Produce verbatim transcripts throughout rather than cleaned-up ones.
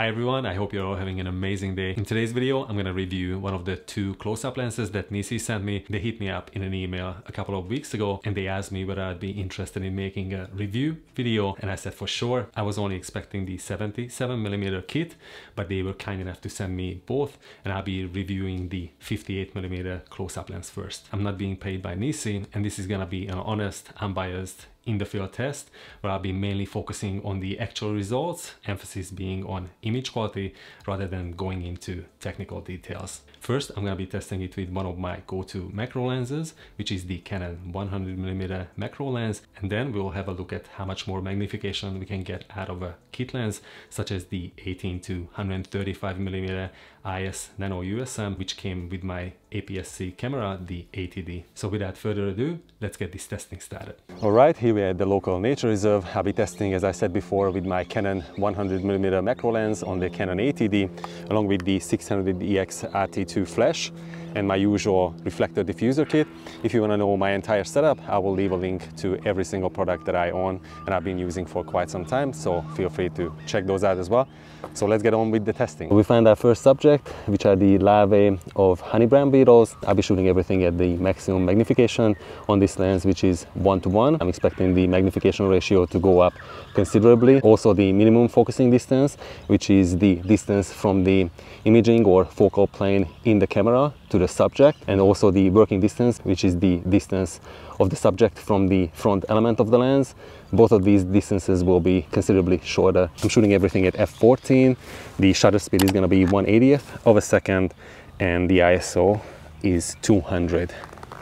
Hi everyone, I hope you're all having an amazing day. In today's video, I'm gonna review one of the two close-up lenses that Nisi sent me. They hit me up in an email a couple of weeks ago and they asked me whether I'd be interested in making a review video, and I said for sure. I was only expecting the seventy-seven millimeter kit, but they were kind enough to send me both, and I'll be reviewing the fifty-eight millimeter close-up lens first. I'm not being paid by Nisi, and this is gonna be an honest, unbiased, in the field test where I'll be mainly focusing on the actual results, emphasis being on image quality rather than going into technical details. First, I'm going to be testing it with one of my go-to macro lenses, which is the Canon one hundred millimeter macro lens, and then we'll have a look at how much more magnification we can get out of a kit lens such as the eighteen to one thirty-five millimeter I S Nano U S M, which came with my A P S C camera, the eighty D. So without further ado, let's get this testing started. All right, here we are at the local nature reserve. I'll be testing, as I said before, with my Canon one hundred millimeter macro lens on the Canon eighty D, along with the six hundred E X R T two flash and my usual reflector diffuser kit. If you want to know my entire setup, I will leave a link to every single product that I own and I've been using for quite some time, so feel free to check those out as well. So let's get on with the testing. We find our first subject, which are the larvae of honeybrand beetles. I'll be shooting everything at the maximum magnification on this lens, which is one to one. I'm expecting the magnification ratio to go up considerably. Also the minimum focusing distance, which is the distance from the imaging or focal plane in the camera to the subject, and also the working distance, which is the distance of the subject from the front element of the lens. Both of these distances will be considerably shorter. I'm shooting everything at f fourteen. The shutter speed is going to be one eightieth of a second and the I S O is two hundred.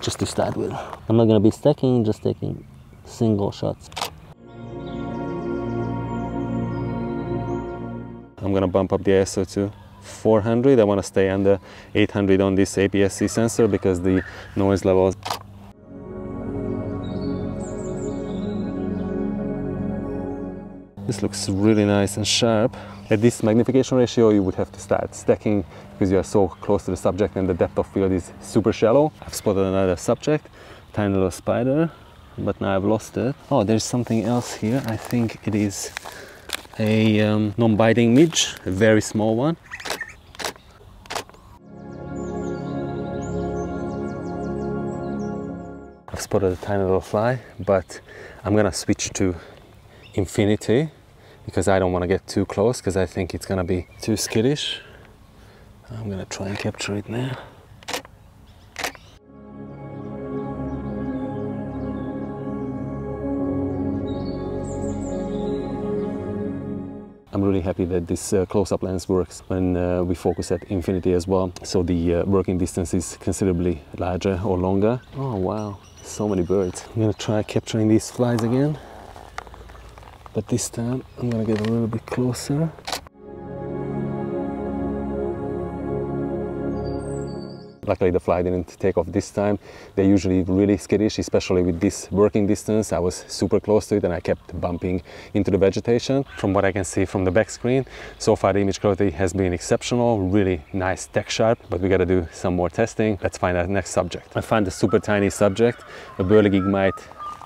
Just to start with, I'm not going to be stacking, just taking single shots. I'm going to bump up the I S O to four hundred. I want to stay under eight hundred on this A P S C sensor because the noise levels. This looks really nice and sharp. At this magnification ratio, you would have to start stacking because you are so close to the subject and the depth of field is super shallow. I've spotted another subject, tiny little spider, but now I've lost it. Oh, there's something else here. I think it is a um, non-biting midge, a very small one. I've spotted a tiny little fly, but I'm gonna switch to infinity because I don't want to get too close because I think it's gonna be too skittish. I'm gonna try and capture it now. I'm really happy that this uh, close-up lens works when uh, we focus at infinity as well, so the uh, working distance is considerably larger or longer. Oh wow, so many birds. I'm gonna try capturing these flies again, but this time I'm gonna get a little bit closer. Luckily the fly didn't take off this time. They're usually really skittish, especially with this working distance. I was super close to it and I kept bumping into the vegetation. From what I can see from the back screen, so far the image quality has been exceptional, really nice, tech sharp, but we gotta do some more testing. Let's find our next subject. I found a super tiny subject, a burly gigmite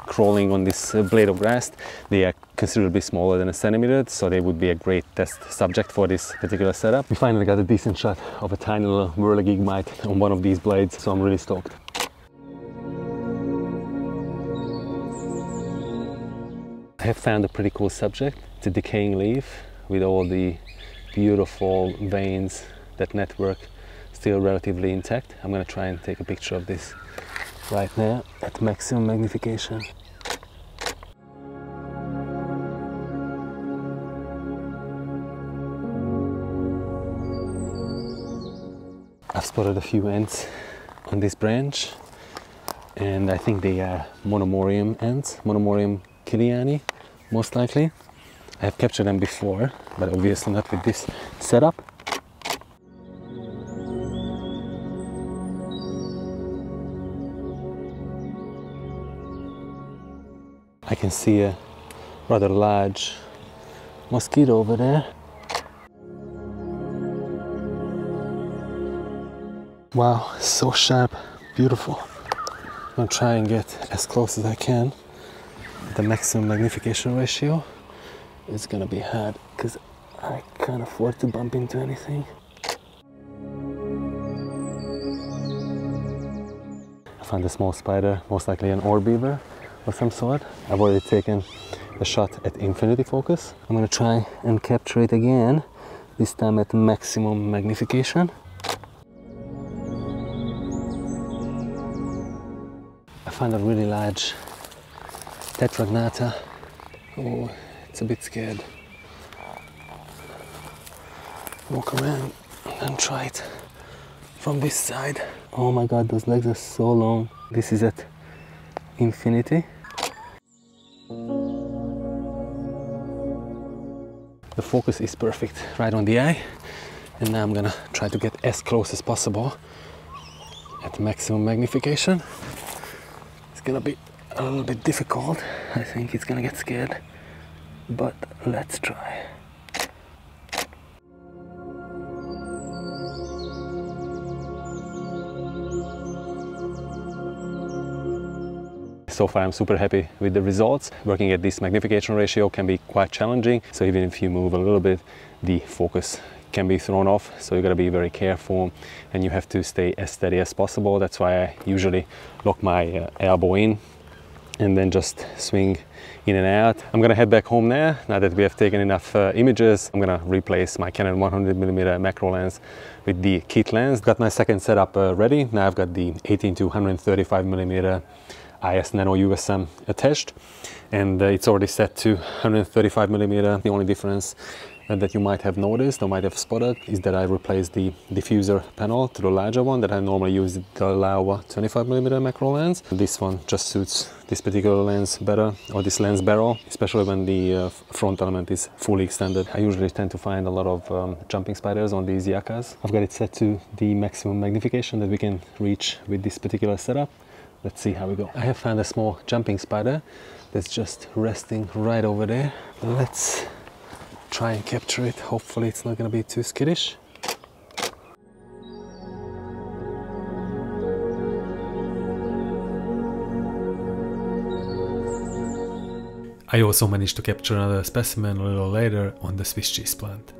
crawling on this blade of grass. They are considerably smaller than a centimeter, so they would be a great test subject for this particular setup. We finally got a decent shot of a tiny little whirligigmite on one of these blades, so I'm really stoked. I have found a pretty cool subject. It's a decaying leaf with all the beautiful veins that network still relatively intact. I'm gonna try and take a picture of this right now at maximum magnification. I've spotted a few ants on this branch, and I think they are Monomorium ants, Monomorium kiliani, most likely. I have captured them before, but obviously not with this setup. I can see a rather large mosquito over there. Wow, so sharp, beautiful. I'm gonna try and get as close as I can. The maximum magnification ratio is gonna be hard because I can't afford to bump into anything. I found a small spider, most likely an orb beaver of some sort. I've already taken a shot at infinity focus. I'm gonna try and capture it again, this time at maximum magnification. I found a really large tetragnata. Oh, it's a bit scared. Walk around and try it from this side. Oh my god, those legs are so long. This is at infinity. The focus is perfect, right on the eye. And now I'm gonna try to get as close as possible at maximum magnification. It's gonna be a little bit difficult. I think it's gonna get scared, but let's try. So far I'm super happy with the results. Working at this magnification ratio can be quite challenging, so even if you move a little bit, the focus can be thrown off, so you gotta be very careful and you have to stay as steady as possible. That's why I usually lock my uh, elbow in and then just swing in and out. I'm gonna head back home now. Now that we have taken enough uh, images, I'm gonna replace my Canon one hundred millimeter macro lens with the kit lens. Got my second setup uh, ready. Now I've got the eighteen to one thirty-five millimeter I S Nano U S M attached, and uh, it's already set to one thirty-five millimeter. The only difference uh, that you might have noticed or might have spotted is that I replaced the diffuser panel to the larger one that I normally use, the Laowa twenty-five millimeter macro lens. This one just suits this particular lens better, or this lens barrel, especially when the uh, front element is fully extended. I usually tend to find a lot of um, jumping spiders on these Yakas. I've got it set to the maximum magnification that we can reach with this particular setup. Let's see how we go. I have found a small jumping spider that's just resting right over there. Let's try and capture it. Hopefully it's not going to be too skittish. I also managed to capture another specimen a little later on the Swiss cheese plant.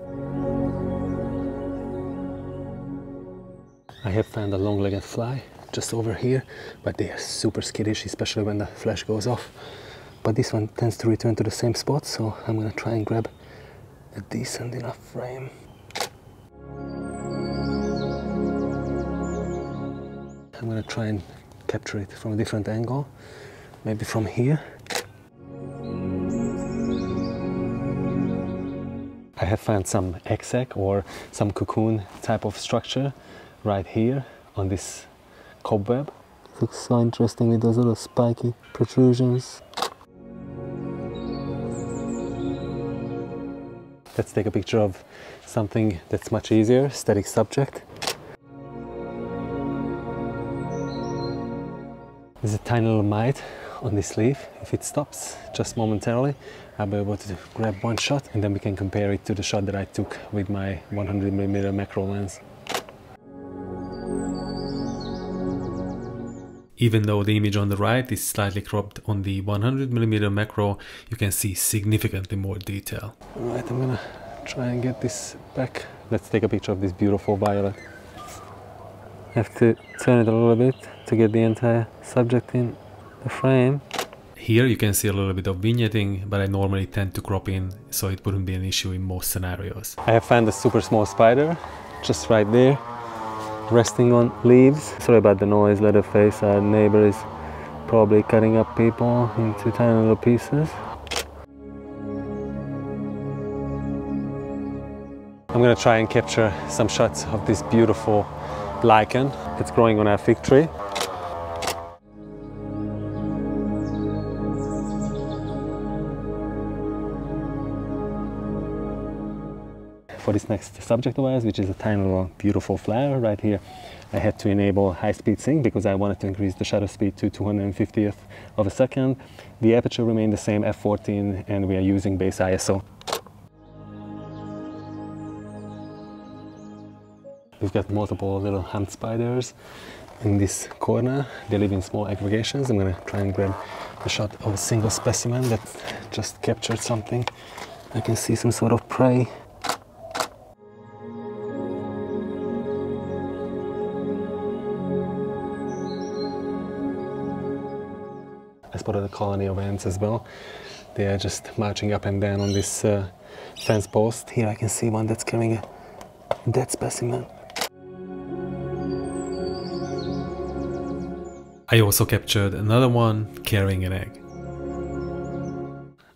I have found a long-legged fly just over here, but they are super skittish, especially when the flash goes off. But this one tends to return to the same spot, so I'm gonna try and grab a decent enough frame. I'm gonna try and capture it from a different angle, maybe from here. I have found some egg sac or some cocoon type of structure right here on this cobweb. Looks so interesting with those little spiky protrusions. Let's take a picture of something that's much easier, static subject. There's a tiny little mite on this leaf. If it stops just momentarily, I'll be able to grab one shot, and then we can compare it to the shot that I took with my one hundred millimeter macro lens. Even though the image on the right is slightly cropped, on the one hundred millimeter macro you can see significantly more detail. Alright, I'm gonna try and get this back. Let's take a picture of this beautiful violet. Have to turn it a little bit to get the entire subject in the frame. Here you can see a little bit of vignetting, but I normally tend to crop in, so it wouldn't be an issue in most scenarios. I have found a super small spider, just right there, resting on leaves. Sorry about the noise, Leatherface. Our neighbor is probably cutting up people into tiny little pieces. I'm gonna try and capture some shots of this beautiful lichen that's growing on our fig tree. For this next subject of ours, which is a tiny little beautiful flower right here, I had to enable high-speed sync because I wanted to increase the shutter speed to two hundred fiftieth of a second. The aperture remained the same, f fourteen, and we are using base I S O. We've got multiple little humped spiders in this corner. They live in small aggregations. I'm gonna try and grab a shot of a single specimen that just captured something. I can see some sort of prey. spotted a colony of ants as well. They are just marching up and down on this uh, fence post. Here I can see one that's carrying a dead specimen. I also captured another one carrying an egg.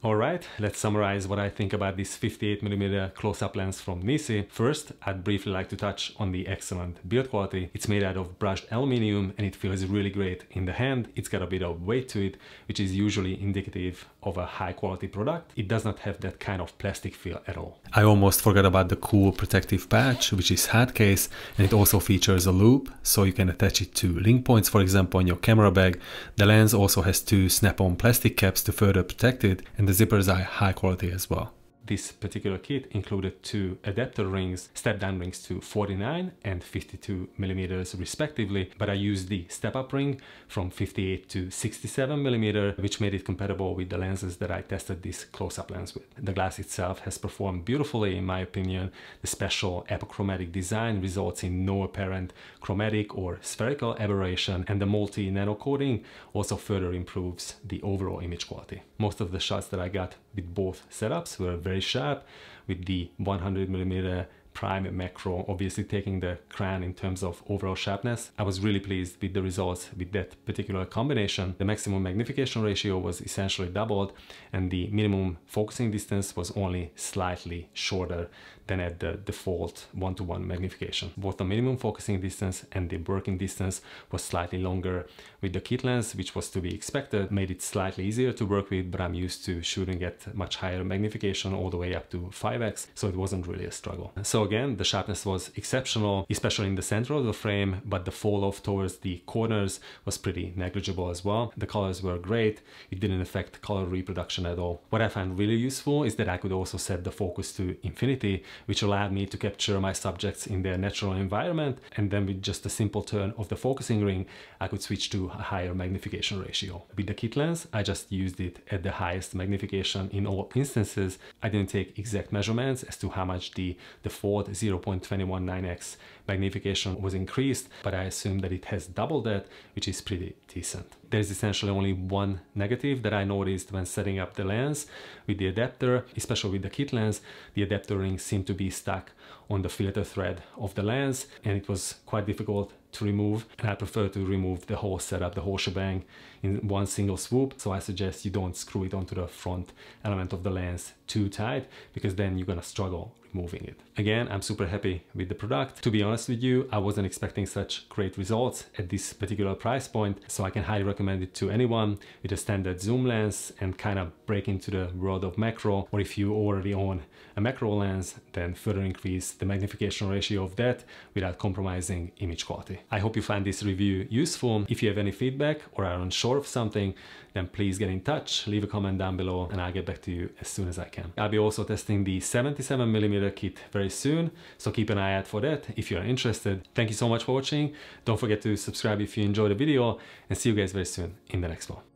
Alright, let's summarize what I think about this fifty-eight millimeter close-up lens from Nissy. First, I'd briefly like to touch on the excellent build quality. It's made out of brushed aluminium and it feels really great in the hand. It's got a bit of weight to it, which is usually indicative of a high-quality product. It does not have that kind of plastic feel at all. I almost forgot about the cool protective patch, which is hard case, and it also features a loop, so you can attach it to link points, for example, on your camera bag. The lens also has two snap-on plastic caps to further protect it, and the zippers are high quality as well. This particular kit included two adapter rings, step-down rings to forty-nine and fifty-two millimeters respectively, but I used the step-up ring from fifty-eight to sixty-seven millimeter, which made it compatible with the lenses that I tested this close-up lens with. The glass itself has performed beautifully in my opinion. The special apochromatic design results in no apparent chromatic or spherical aberration, and the multi-nano coating also further improves the overall image quality. Most of the shots that I got with both setups were very sharp, with the one hundred millimeter prime macro obviously taking the crown in terms of overall sharpness. I was really pleased with the results with that particular combination. The maximum magnification ratio was essentially doubled and the minimum focusing distance was only slightly shorter than at the default one to one magnification. Both the minimum focusing distance and the working distance was slightly longer with the kit lens, which was to be expected. Made it slightly easier to work with, but I'm used to shooting at much higher magnification, all the way up to five X, so it wasn't really a struggle. So So again, the sharpness was exceptional, especially in the center of the frame, but the fall off towards the corners was pretty negligible as well. The colors were great, it didn't affect color reproduction at all. What I found really useful is that I could also set the focus to infinity, which allowed me to capture my subjects in their natural environment, and then with just a simple turn of the focusing ring, I could switch to a higher magnification ratio. With the kit lens, I just used it at the highest magnification in all instances. I didn't take exact measurements as to how much the, the fall zero point two one nine x magnification was increased, but I assume that it has doubled that, which is pretty decent. There's essentially only one negative that I noticed when setting up the lens with the adapter, especially with the kit lens. The adapter ring seemed to be stuck on the filter thread of the lens and it was quite difficult to remove, and I prefer to remove the whole setup, the whole shebang in one single swoop. So I suggest you don't screw it onto the front element of the lens too tight, because then you're gonna struggle removing it. Again, I'm super happy with the product. To be honest with you, I wasn't expecting such great results at this particular price point, so I can highly recommend it to anyone with a standard zoom lens and kind of break into the world of macro, or if you already own a macro lens, then further increase the magnification ratio of that without compromising image quality. I hope you find this review useful. If you have any feedback or are unsure of something, then please get in touch, leave a comment down below, and I'll get back to you as soon as I can. I'll be also testing the seventy-seven millimeter kit very soon, so keep an eye out for that if you're interested. Thank you so much for watching. Don't forget to subscribe if you enjoyed the video, and see you guys very soon in the next one.